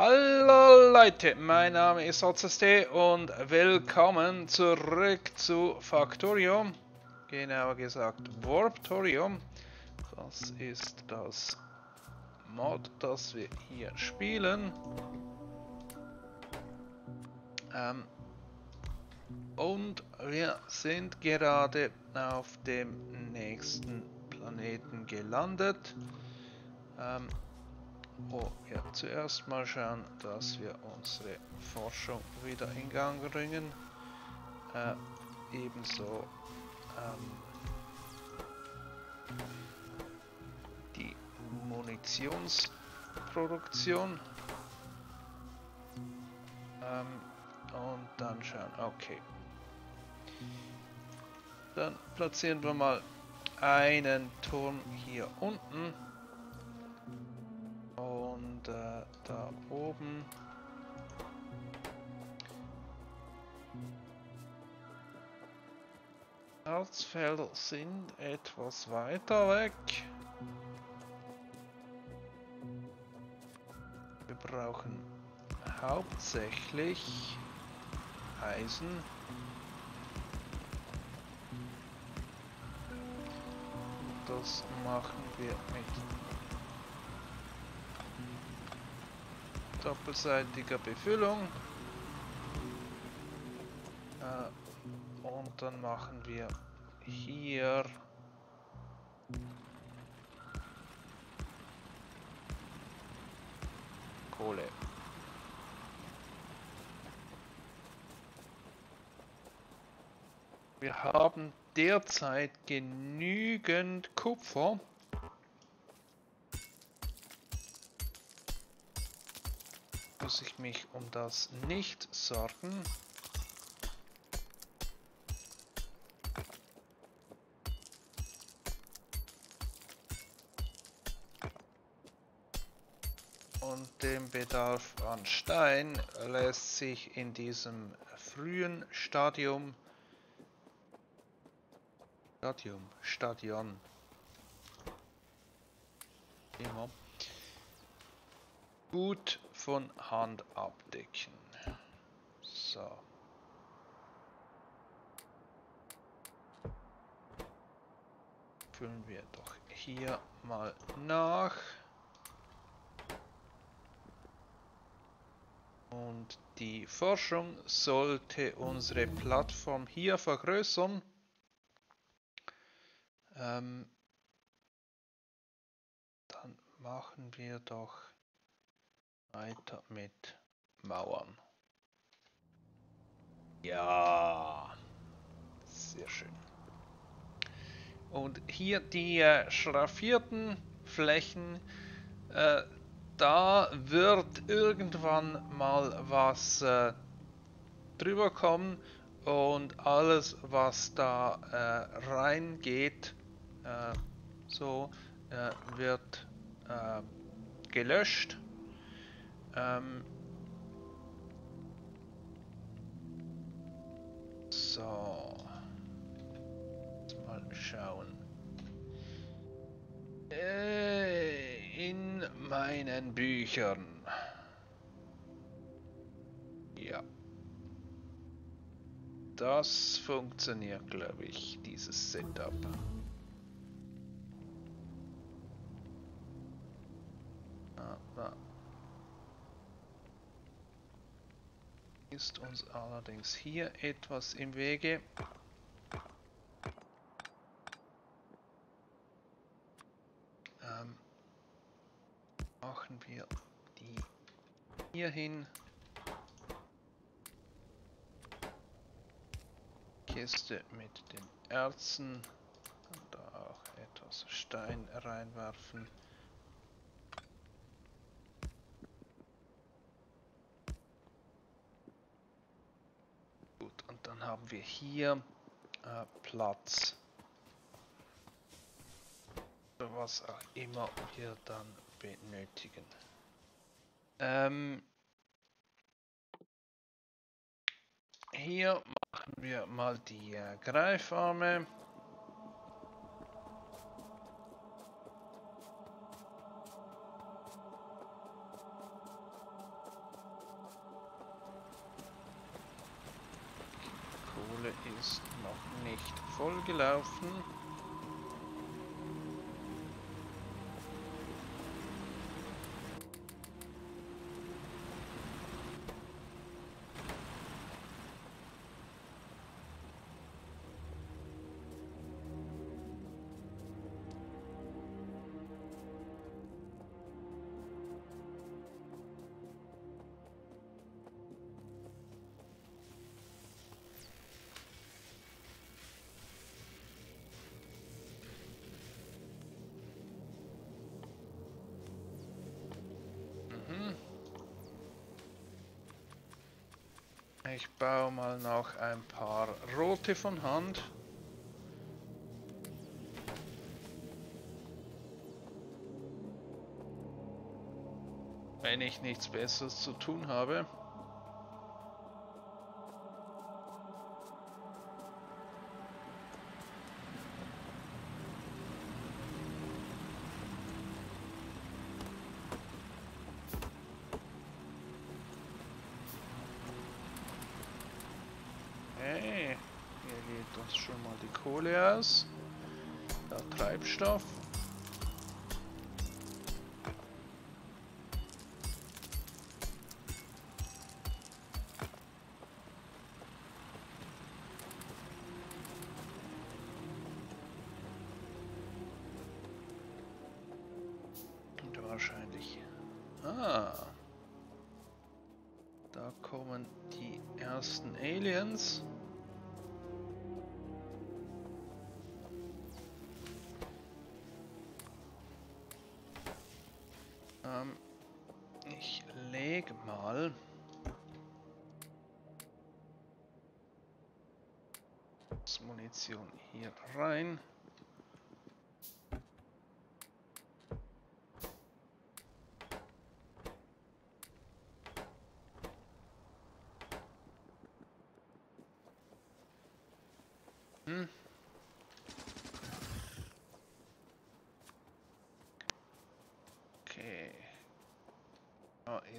Hallo Leute, mein Name ist hotzst und willkommen zurück zu Factorio, genauer gesagt Warptorio. Das ist das Mod, das wir hier spielen. Und wir sind gerade auf dem nächsten Planeten gelandet. Oh, ja, zuerst mal schauen, dass wir unsere Forschung wieder in Gang bringen. Ebenso die Munitionsproduktion. Und dann schauen, okay. Dann platzieren wir mal einen Turm hier unten. Und da oben Harzfelder sind etwas weiter weg. Wir brauchen hauptsächlich Eisen. Das machen wir mit doppelseitiger Befüllung, und dann machen wir hier Kohle. Wir haben derzeit genügend Kupfer. Muss ich mich um das nicht sorgen. Und den Bedarf an Stein lässt sich in diesem frühen Stadion gut von Hand abdecken. So. Füllen wir doch hier mal nach. Und die Forschung sollte unsere Plattform hier vergrößern. Dann machen wir doch weiter mit Mauern. Ja, sehr schön. Und hier die schraffierten Flächen, da wird irgendwann mal was drüber kommen, und alles, was da reingeht, wird gelöscht. So, mal schauen. In meinen Büchern. Ja. Das funktioniert, glaube ich, dieses Setup. Ist uns allerdings hier etwas im Wege. Machen wir die hier hin. Kiste mit den Erzen. Und da auch etwas Stein reinwerfen. Haben wir hier Platz, für was auch immer wir dann benötigen. Hier machen wir mal die Greifarme. Schule ist noch nicht vollgelaufen. Ich baue mal noch ein paar rote von Hand. Wenn ich nichts Besseres zu tun habe. Da Treibstoff. Und wahrscheinlich... Ah! Da kommen die ersten Aliens. Ich lege mal das Munition hier rein.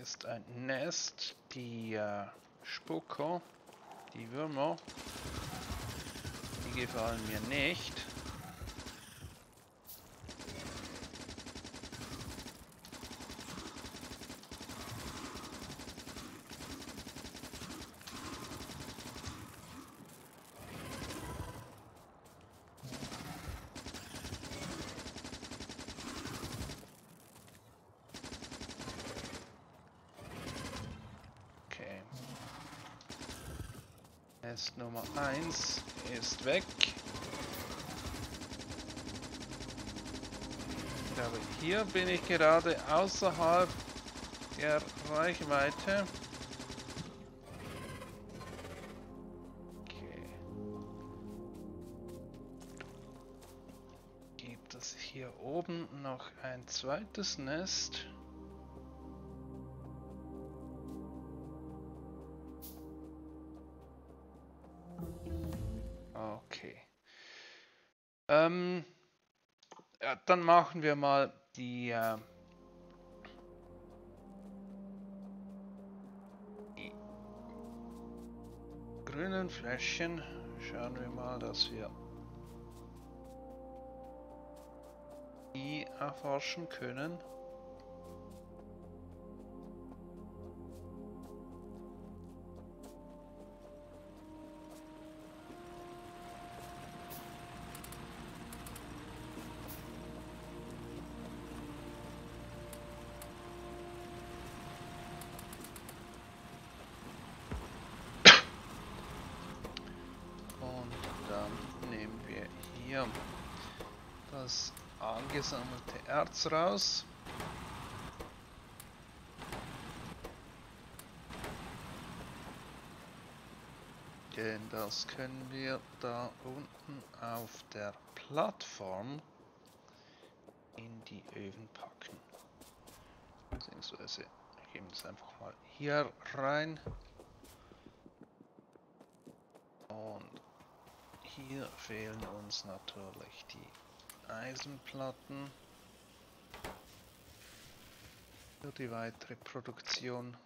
Ist ein Nest, die Spucker, die Würmer, die gefallen mir nicht. Nest Nummer 1 ist weg. Ich glaube, hier bin ich gerade außerhalb der Reichweite. Okay. Gibt es hier oben noch ein zweites Nest? Ja, dann machen wir mal die grünen Fläschchen. Schauen wir mal, dass wir die erforschen können. Das angesammelte Erz raus. Denn das können wir da unten auf der Plattform in die Öfen packen. Beziehungsweise geben wir es einfach mal hier rein. Und hier fehlen uns natürlich die Eisenplatten für die weitere Produktion.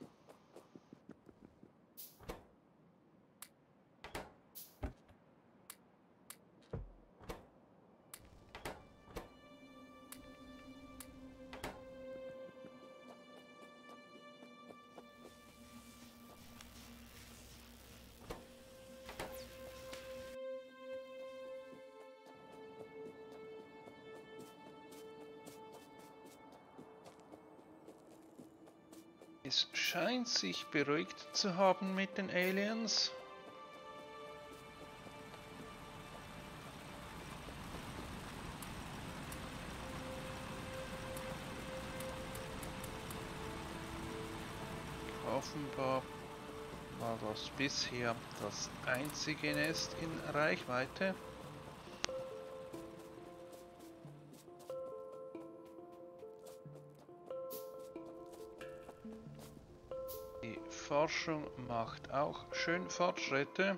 Es scheint sich beruhigt zu haben mit den Aliens. Offenbar war das bisher das einzige Nest in Reichweite. Die Forschung macht auch schön Fortschritte.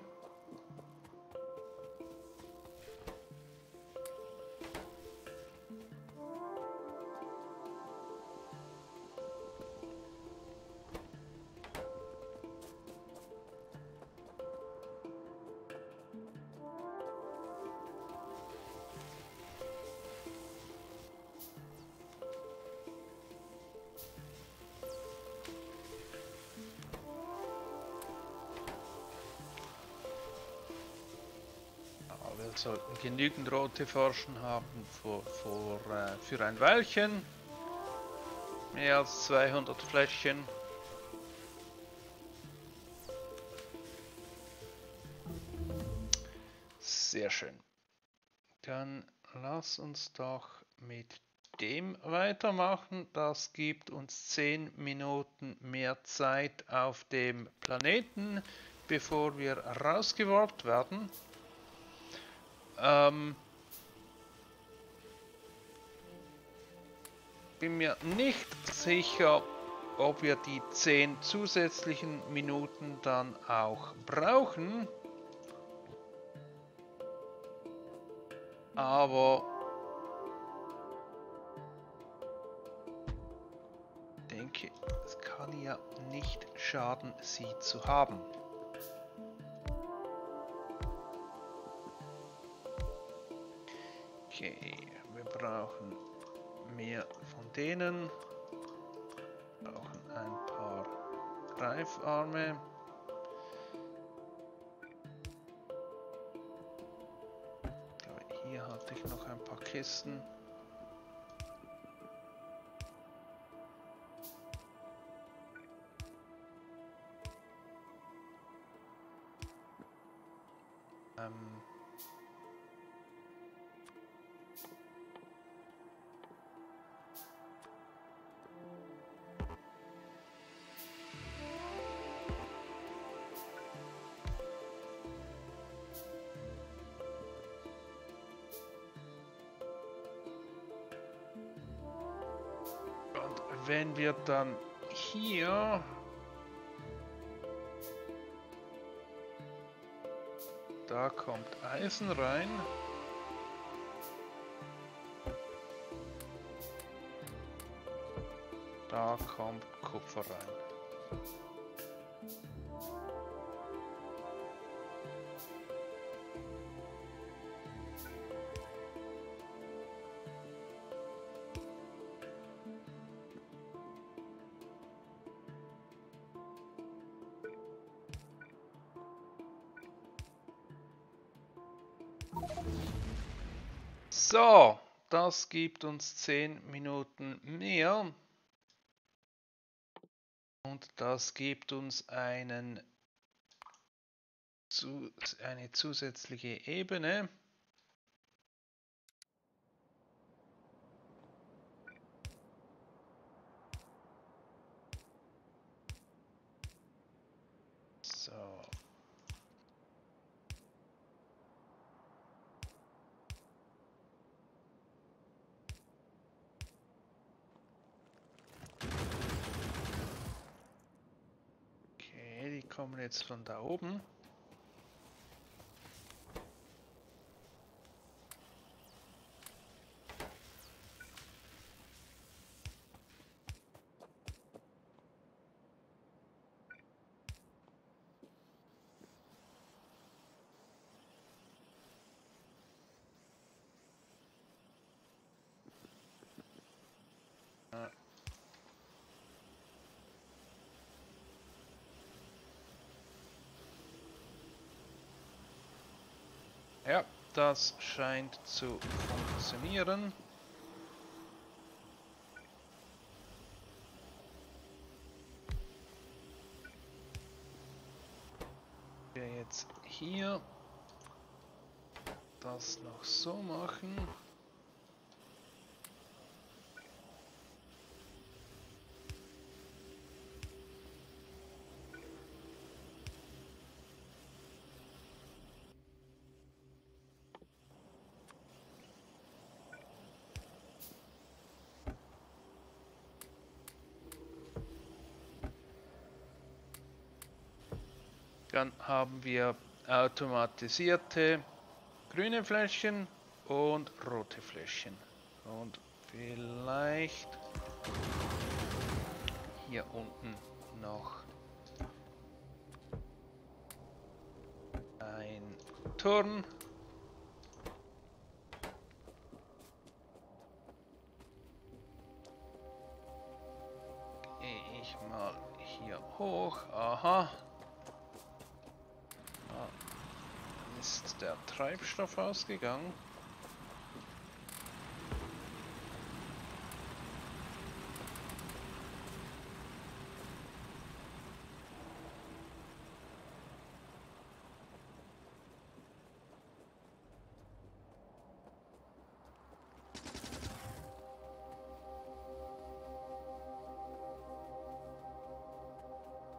Sollten genügend rote Forschen haben für ein Weilchen. Mehr als 200 Fläschchen. Sehr schön. Dann lass uns doch mit dem weitermachen. Das gibt uns 10 Minuten mehr Zeit auf dem Planeten, bevor wir rausgeworfen werden. Bin mir nicht sicher, ob wir die 10 zusätzlichen Minuten dann auch brauchen, aber denke, es kann ja nicht schaden, sie zu haben. Okay, wir brauchen mehr von denen, wir brauchen ein paar Greifarme. Hier hatte ich noch ein paar Kisten. Wenn wir dann hier da kommt Eisen rein. Da kommt Kupfer rein. So, das gibt uns 10 Minuten mehr und das gibt uns eine zusätzliche Ebene. Kommen jetzt von da oben. Ja, das scheint zu funktionieren. hier das noch so machen. Dann haben wir automatisierte grüne Fläschchen und rote Fläschchen. Und vielleicht hier unten noch ein Turm. Gehe ich mal hier hoch. Aha. Ist der Treibstoff ausgegangen?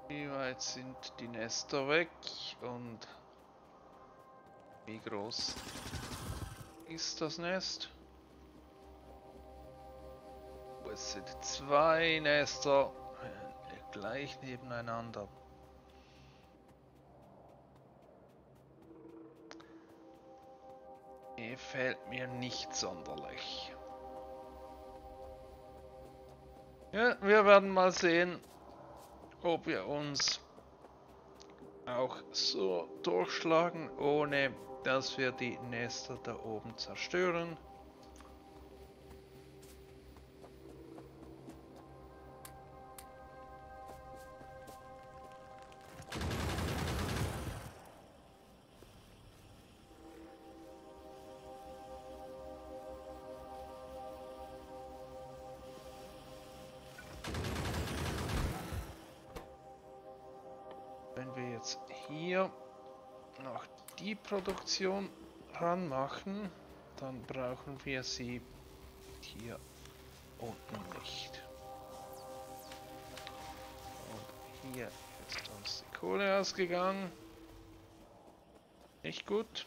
Wie weit sind die Nester weg und wie groß ist das Nest? Es sind zwei Nester gleich nebeneinander. Gefällt mir nicht sonderlich. Ja, wir werden mal sehen, ob wir uns auch so durchschlagen, ohne dass wir die Nester da oben zerstören. Wenn wir jetzt hier noch die Produktion ranmachen, dann brauchen wir sie hier unten nicht. Und hier ist uns die Kohle ausgegangen. Nicht gut.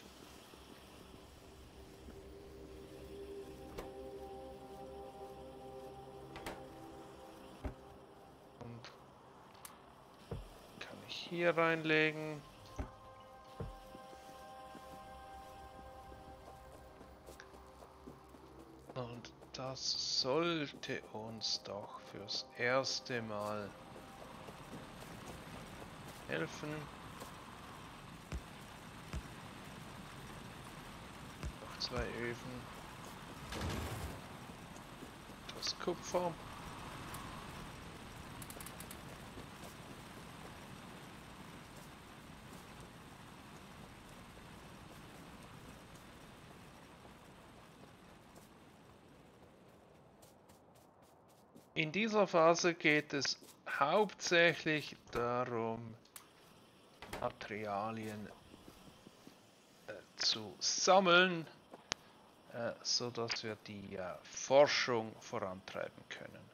Und kann ich hier reinlegen. Das sollte uns doch fürs erste Mal helfen. Noch zwei Öfen. Das Kupfer. In dieser Phase geht es hauptsächlich darum, Materialien zu sammeln, sodass wir die Forschung vorantreiben können.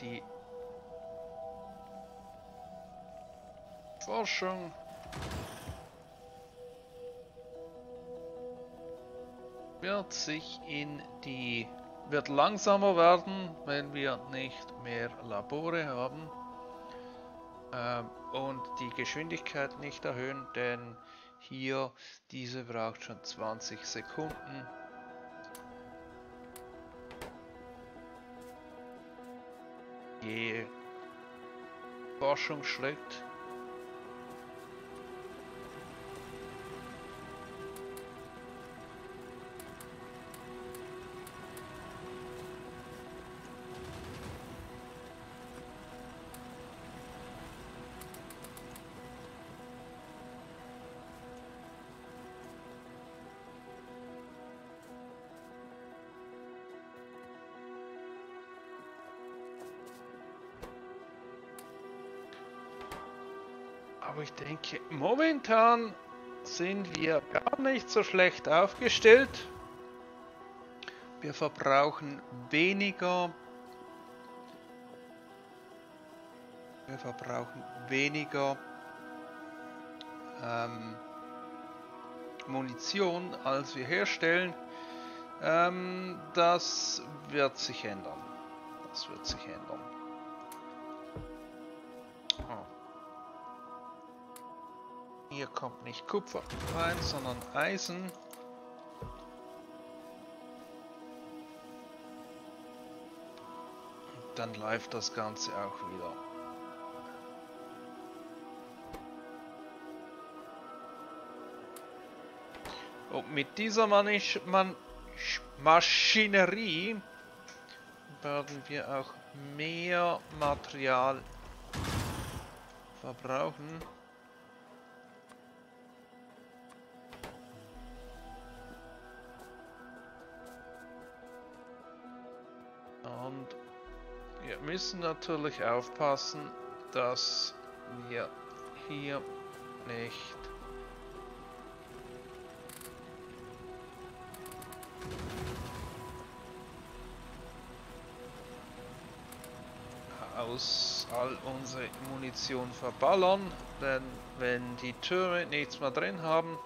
Die Forschung wird langsamer werden, wenn wir nicht mehr Labore haben und die Geschwindigkeit nicht erhöhen, denn hier diese braucht schon 20 Sekunden. Forschung schlägt. Aber ich denke, momentan sind wir gar nicht so schlecht aufgestellt. Wir verbrauchen weniger. Munition, als wir herstellen. Das wird sich ändern. Oh. Hier kommt nicht Kupfer rein, sondern Eisen. Und dann läuft das Ganze auch wieder. Und mit dieser Maschinerie werden wir auch mehr Material verbrauchen. Und wir müssen natürlich aufpassen, dass wir hier nicht all unsere Munition verballern, denn wenn die Türme nichts mehr drin haben,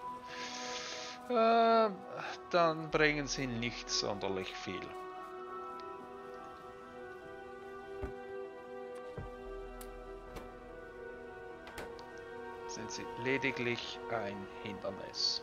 dann bringen sie nicht sonderlich viel. Sind sie lediglich ein Hindernis.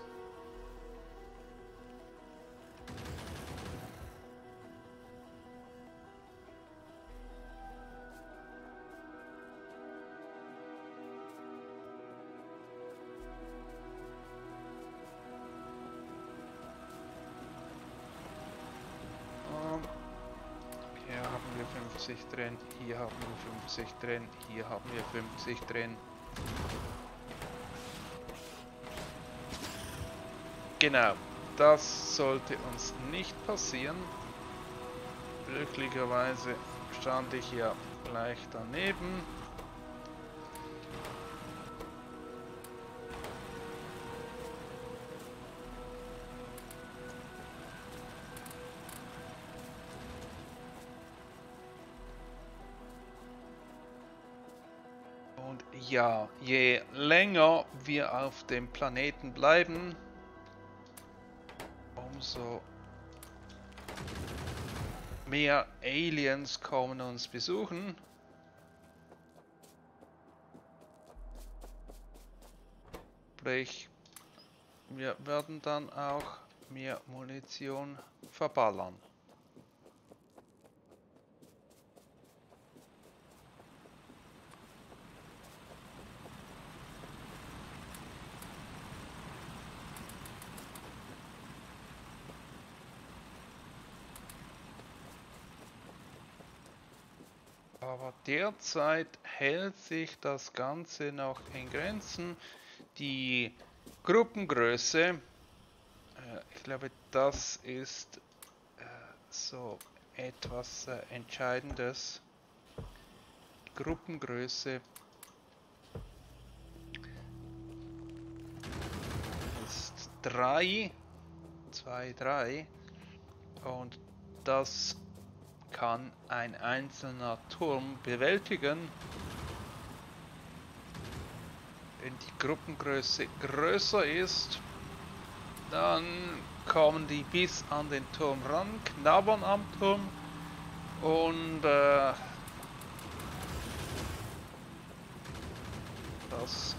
Drin, hier haben wir 50 drin, hier haben wir 50 drin. Genau, das sollte uns nicht passieren. Glücklicherweise stand ich ja gleich daneben. Ja, je länger wir auf dem Planeten bleiben, umso mehr Aliens kommen uns besuchen. Sprich, wir werden dann auch mehr Munition verballern. Aber derzeit hält sich das Ganze noch in Grenzen. Die Gruppengröße, ich glaube, das ist so etwas Entscheidendes. Gruppengröße ist 3, 2, 3 und das kann ein einzelner Turm bewältigen. Wenn die Gruppengröße größer ist, dann kommen die bis an den Turm ran, knabbern am Turm und das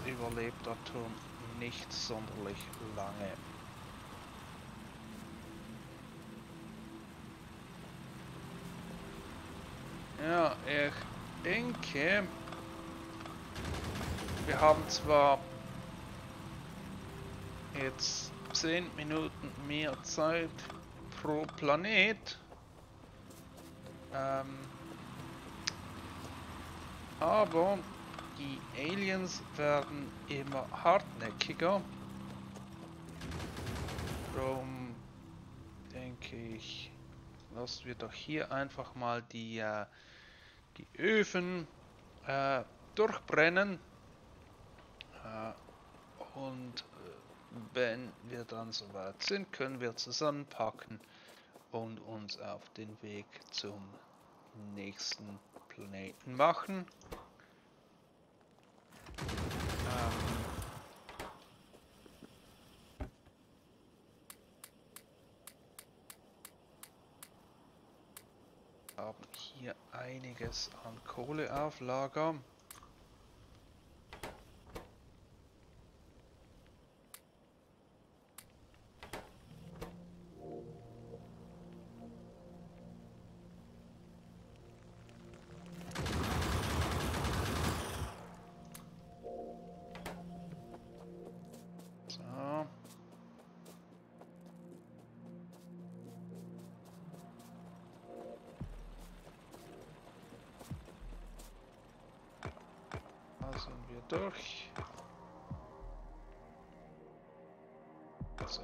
überlebt der Turm nicht sonderlich lange. Ja, ich denke, wir haben zwar jetzt 10 Minuten mehr Zeit pro Planet, aber die Aliens werden immer hartnäckiger. Darum denke ich, lassen wir doch hier einfach mal die Öfen durchbrennen Und wenn wir dann soweit sind, können wir zusammenpacken und uns auf den Weg zum nächsten Planeten machen. Wir haben hier einiges an Kohle auf Lager. Durch. Das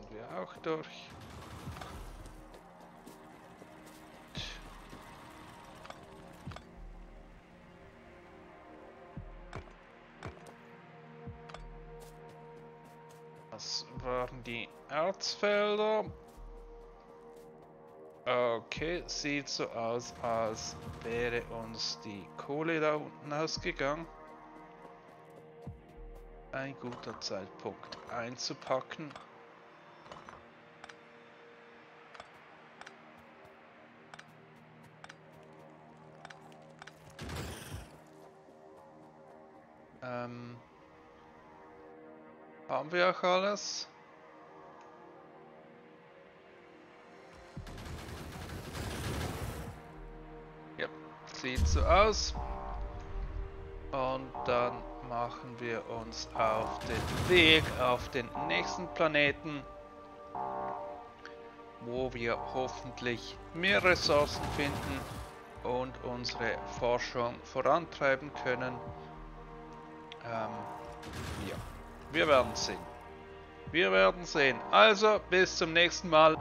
waren die Erzfelder. Okay, sieht so aus, als wäre uns die Kohle da unten ausgegangen. Ein guter Zeitpunkt einzupacken. Haben wir auch alles? Ja, sieht so aus. Und dann machen wir uns auf den Weg auf den nächsten Planeten, wo wir hoffentlich mehr Ressourcen finden und unsere Forschung vorantreiben können. Ja, wir werden sehen. Also, bis zum nächsten Mal.